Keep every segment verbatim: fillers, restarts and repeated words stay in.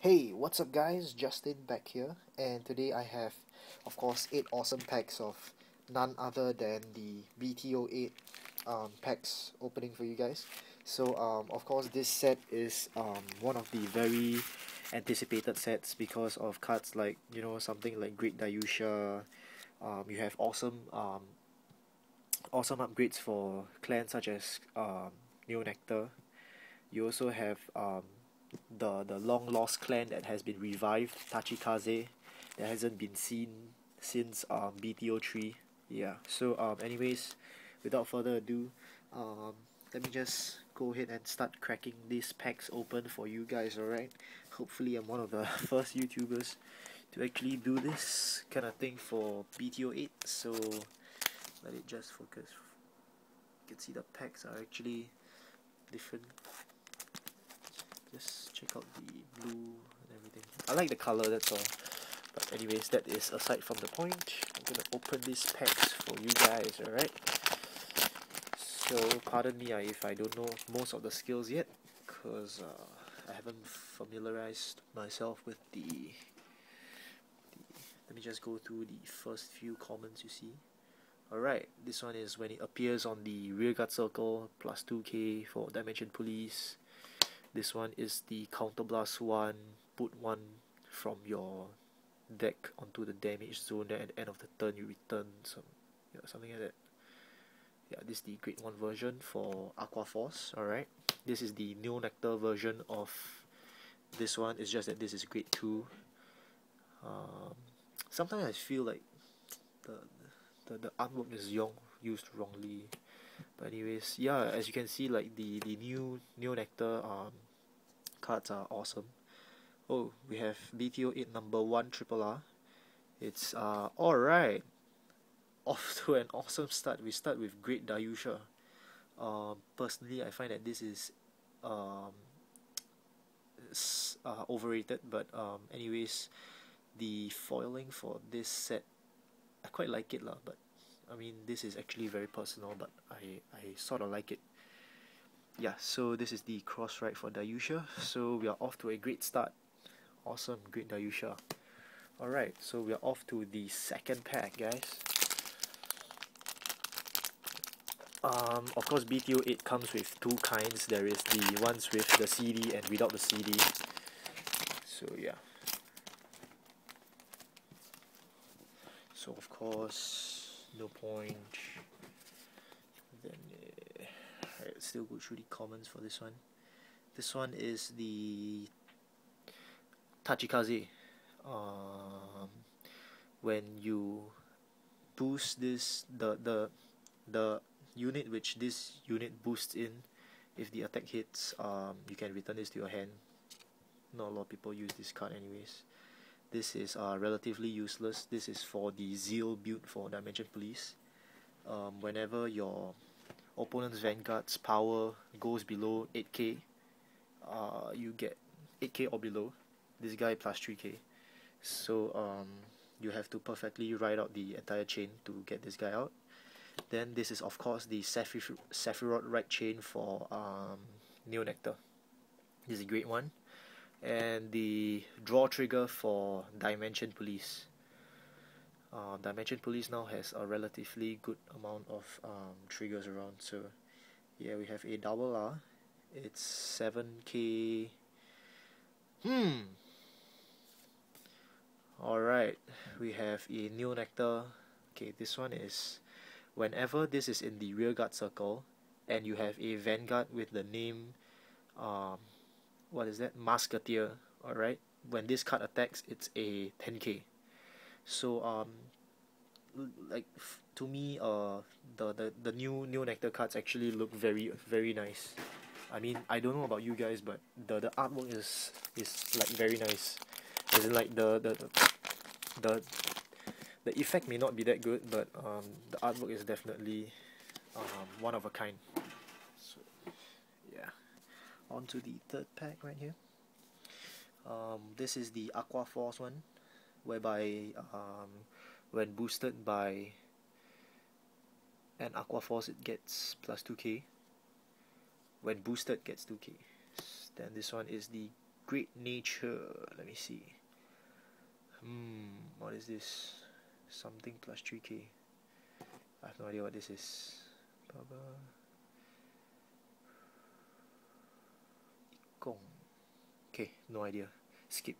Hey, what's up guys, Justin back here, and today I have, of course, eight awesome packs of none other than the B T zero eight um, packs opening for you guys. So, um, of course, this set is um, one of the very anticipated sets because of cards like, you know, something like Great Daiyusha. Um, you have awesome um, awesome upgrades for clans such as um, Neo Nectar. You also have... Um, the the long lost clan that has been revived, Tachikaze, that hasn't been seen since um B T zero three. Yeah, so um anyways, without further ado, um let me just go ahead and start cracking these packs open for you guys. Alright, hopefully I'm one of the first YouTubers to actually do this kind of thing for B T zero eight, so let it just focus. You can see the packs are actually different. Just check out the blue and everything. I like the color, that's all. But anyways, that is aside from the point. I'm gonna open these packs for you guys, alright? So, pardon me if I don't know most of the skills yet, because uh, I haven't familiarized myself with the, the... Let me just go through the first few comments you see. Alright, this one is when it appears on the rear guard circle, plus two K for Dimension Police. This one is the counterblast one, put one from your deck onto the damage zone, then at the end of the turn you return some, yeah, something like that. Yeah, this is the grade one version for Aqua Force, alright. This is the Neo Nectar version of this one, it's just that this is grade two. Um, sometimes I feel like the the, the artwork is young, used wrongly. But anyways, yeah, as you can see, like the the new Neo Nectar um cards are awesome. Oh, we have B T zero eight number one triple R. It's uh all right. Off to an awesome start. We start with Great Daiyusha. Um, personally, I find that this is um uh, overrated. But um, anyways, the foiling for this set, I quite like it lah. But I mean, this is actually very personal, but I, I sort of like it. Yeah, so this is the cross ride for Daiyusha. So we are off to a great start. Awesome, Great Daiyusha. Alright, so we are off to the second pack, guys. Um, of course, B T zero eight comes with two kinds. There is the ones with the C D and without the C D. So yeah. So of course... no point. Then uh, I'll still go through the comments for this one. This one is the Tachikaze. Um, when you boost this, the the the unit which this unit boosts in, if the attack hits, um, you can return this to your hand. Not a lot of people use this card, anyways. This is uh, relatively useless. This is for the Zeal build for Dimension Police. Um, whenever your opponent's vanguard's power goes below eight K, uh, you get eight K or below. This guy plus three K. So um, you have to perfectly ride out the entire chain to get this guy out. Then this is of course the Sephiroth, Sephiroth right chain for um, Neo Nectar. This is a great one. And the draw trigger for Dimension Police. Uh, Dimension Police now has a relatively good amount of um, triggers around. So yeah, we have a double R. It's seven K. Hmm. Alright, we have a Neo Nectar. Okay, this one is whenever this is in the rear guard circle and you have a vanguard with the name um what is that? Musketeer. Alright, when this card attacks, it's a ten K. So um, like to me, uh, the the the new Neo Nectar cards actually look very very nice. I mean, I don't know about you guys, but the the artwork is is like very nice. As in, like the the the the effect may not be that good, but um, the artwork is definitely um one of a kind. So yeah. On to the third pack right here. Um, this is the Aqua Force one, whereby um, when boosted by an Aqua Force, it gets plus two K. When boosted, gets two K. Then this one is the Great Nature. Let me see. Hmm, what is this? Something plus three K. I have no idea what this is. Baba. Ikong. Okay, no idea. Skip.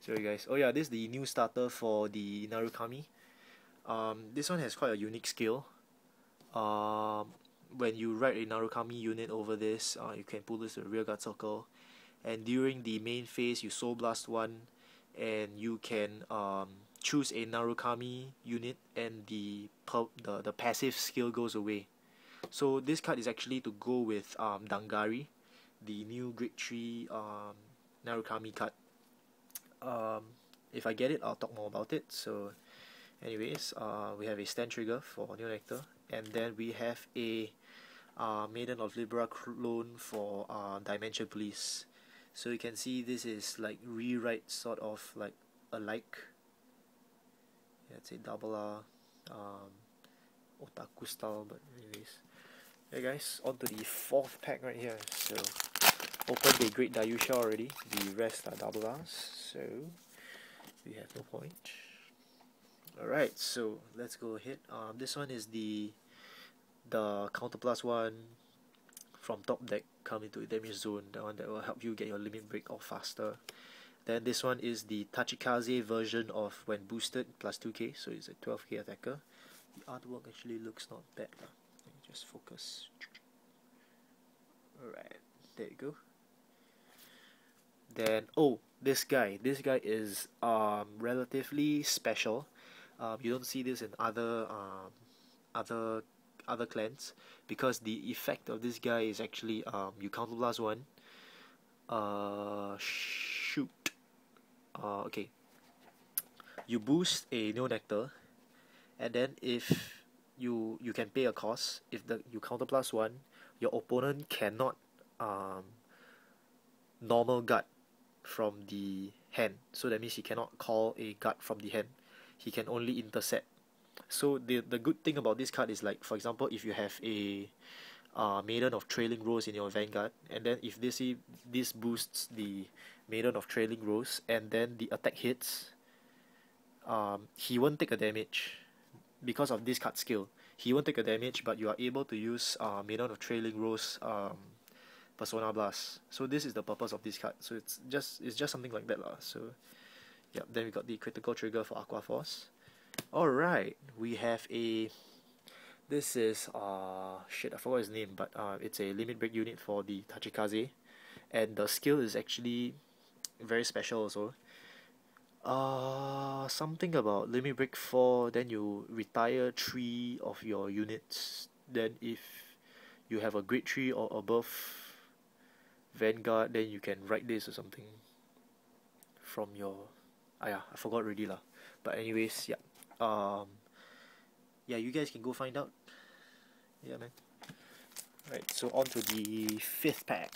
Sorry guys. Oh yeah, this is the new starter for the Narukami. Um, this one has quite a unique skill. Um, when you ride a Narukami unit over this, uh, you can pull this to the rear guard circle, and during the main phase you soul blast one, and you can um, choose a Narukami unit, and the, the the passive skill goes away. So this card is actually to go with um, Dungaree, the new grade three um, Narukami card. Um, if I get it, I'll talk more about it. So anyways, uh, we have a stand trigger for Neo Nectar, and then we have a uh, Maiden of Libra clone for uh, Dimension Police. So you can see this is like rewrite sort of like alike. Let's yeah, say double R, um, otaku style, but anyways. Hey guys, on to the fourth pack right here. So open the Great Daiyusha already. The rest are double R's, so we have no point. Alright, so let's go ahead. Um, this one is the the counter plus one from top deck, come into a damage zone, the one that will help you get your limit break off faster. Then this one is the Tachikaze version of when boosted, plus two K, so it's a twelve K attacker. The artwork actually looks not bad. Let me just focus. Alright, there you go. Then, oh, this guy. This guy is um, relatively special. Um, you don't see this in other um, other other clans, because the effect of this guy is actually um, you counter blast one, uh, shoot, uh, okay, you boost a Neo Nectar, and then if you you can pay a cost. If the you counter blast one, your opponent cannot um, normal guard from the hand, so that means he cannot call a guard from the hand. He can only intercept. So the the good thing about this card is, like, for example, if you have a uh, Maiden of Trailing Rose in your vanguard, and then if this this boosts the Maiden of Trailing Rose, and then the attack hits, um, he won't take a damage because of this card skill. He won't take a damage, but you are able to use uh, Maiden of Trailing Rose um, Persona Blast. So this is the purpose of this card. So it's just it's just something like that lah. So yeah, then we got the critical trigger for Aqua Force. Alright, we have a, this is, uh, shit, I forgot his name, but uh, it's a limit break unit for the Tachikaze, and the skill is actually very special also. Uh, something about limit break four, then you retire three of your units, then if you have a grade three or above Vanguard, then you can write this or something from your... Ah yeah, I forgot already lah. But anyways, yeah. Um, yeah, you guys can go find out. Yeah, man. Alright, so on to the fifth pack.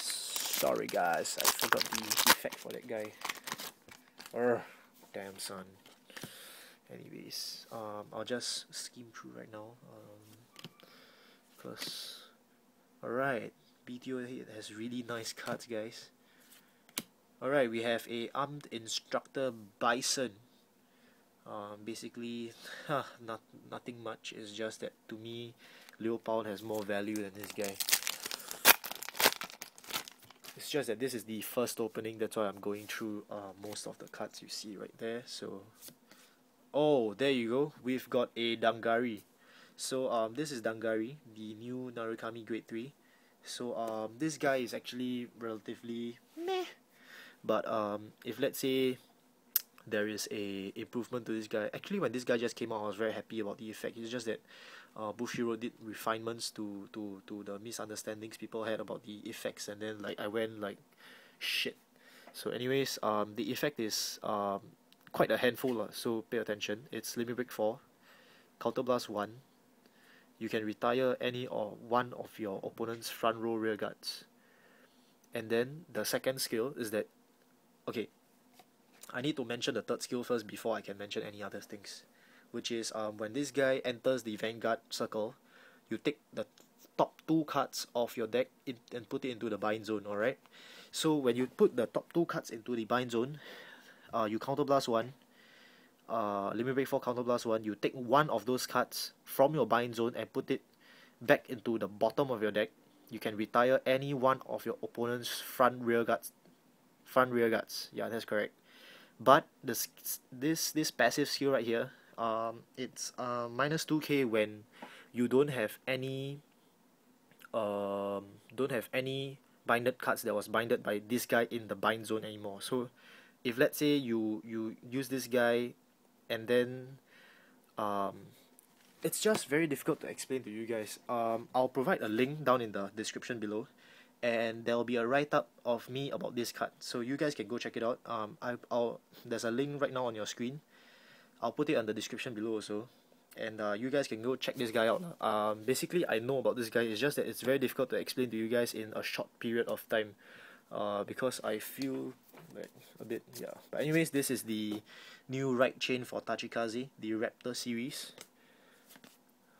Sorry guys, I forgot the effect for that guy. Urgh, damn son. Anyways, um, I'll just skim through right now. Um, plus, alright, B T zero eight has really nice cards, guys. Alright, we have a Armed Instructor Bison. Um, basically, huh, not, nothing much, it's just that to me, Leopold has more value than this guy. It's just that this is the first opening, that's why I'm going through uh, most of the cards you see right there. So, oh, there you go, we've got a Dungaree. So, um, this is Dungaree, the new Narukami grade three. So, um, this guy is actually relatively meh. But um, if let's say there is a improvement to this guy, actually when this guy just came out, I was very happy about the effect. It's just that uh, Bushiroad did refinements to, to, to the misunderstandings people had about the effects, and then like I went like shit. So anyways, um, the effect is um, quite a handful, uh, so pay attention. It's Limit Break four, Counter Blast one. You can retire any or one of your opponent's front row rear guards. And then the second skill is that, okay, I need to mention the third skill first before I can mention any other things, which is um, when this guy enters the Vanguard circle, you take the top two cards of your deck in and put it into the bind zone, alright? So when you put the top two cards into the bind zone, uh, you counterblast one, uh, limit break four counterblast one, you take one of those cards from your bind zone and put it back into the bottom of your deck. You can retire any one of your opponent's front rear guards. Front rear guards, yeah, that's correct. But this this this passive skill right here, um, it's uh, minus two K when you don't have any, um, don't have any binded cards that was binded by this guy in the bind zone anymore. So, if let's say you you use this guy, and then, um, it's just very difficult to explain to you guys. Um, I'll provide a link down in the description below, and there'll be a write-up of me about this card, so you guys can go check it out. Um, I, I'll, there's a link right now on your screen. I'll put it on the description below also, and uh, you guys can go check this guy out. Um, basically, I know about this guy. It's just that it's very difficult to explain to you guys in a short period of time, uh, because I feel like a bit, yeah. But anyways, this is the new right chain for Tachikaze, the Raptor series.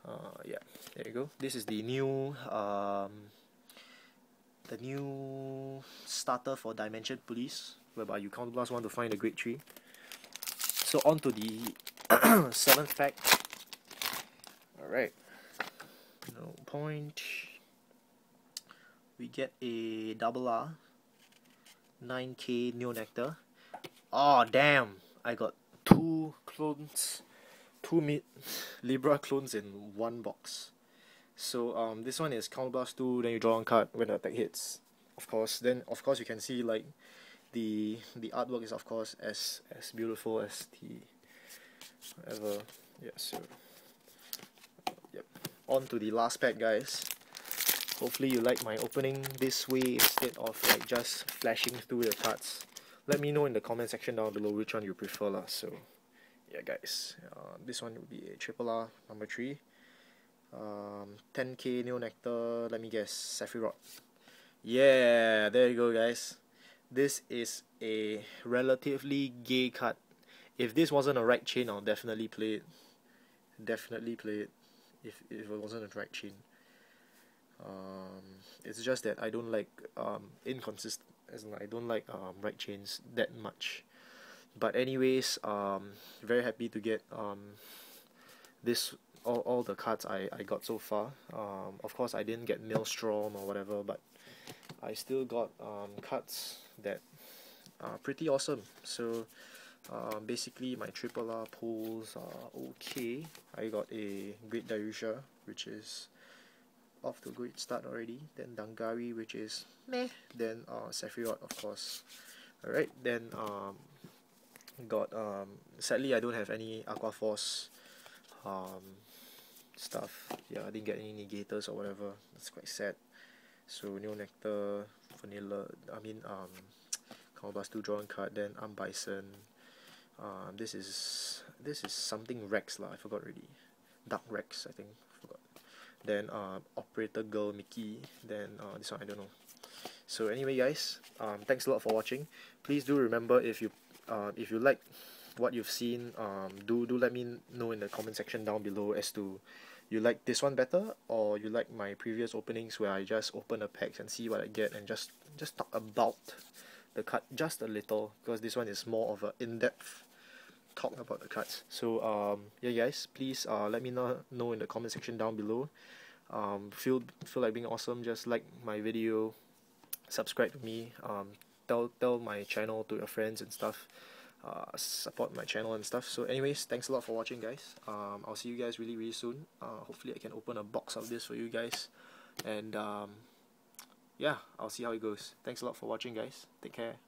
Uh, yeah, there you go. This is the new, um, the new starter for Dimension Police, whereby you counterblast one to find the Great Tree. So on to the seventh fact. Alright, no point. We get a double R, nine K Neo Nectar. Oh damn! I got two clones. Two mid Libra clones in one box. So um, this one is counterblast two, then you draw one card when the attack hits. Of course, then of course you can see like the the artwork is of course as as beautiful as the whatever. Yeah. So yep. On to the last pack, guys. Hopefully you like my opening this way instead of like just flashing through the cards. Let me know in the comment section down below which one you prefer lah. So. Yeah guys, uh, this one would be a triple R, number three, um, ten K Neo Nectar, let me guess, Sephiroth. Yeah, there you go guys. This is a relatively gay card. If this wasn't a right chain, I'll definitely play it. Definitely play it, if, if it wasn't a right chain. Um, it's just that I don't like um, inconsistent, as in I don't like um, right chains that much. But anyways, um, very happy to get um, this all, all the cards I, I got so far. Um, of course, I didn't get Maelstrom or whatever, but I still got um, cards that are pretty awesome. So um, basically, my triple R pulls are okay. I got a Great Daiyusha, which is off to a great start already. Then Dungaree, which is meh. Then uh, Sephiroth, of course. Alright, then... Um, Got um sadly I don't have any Aqua Force um stuff. Yeah, I didn't get any negators or whatever. That's quite sad. So Neo Nectar, vanilla I mean um counterblast two, drawn card, then Arm Bison. Um this is this is something Rex lah, I forgot already. Dark Rex, I think. I forgot. Then um Operator Girl Mickey, then uh this one I don't know. So anyway guys, um thanks a lot for watching. Please do remember if you Uh, if you like what you've seen, um, do do let me know in the comment section down below as to you like this one better or you like my previous openings where I just open the packs and see what I get and just just talk about the card just a little, because this one is more of an in-depth talk about the cards. So um, yeah guys, please uh, let me know know in the comment section down below. Um, feel feel like being awesome, just like my video, subscribe to me. Um, Tell, tell my channel to your friends and stuff, uh, support my channel and stuff. So anyways, thanks a lot for watching guys. um, I'll see you guys really really soon. Uh, hopefully I can open a box of this for you guys, and um, yeah, I'll see how it goes. Thanks a lot for watching guys, take care.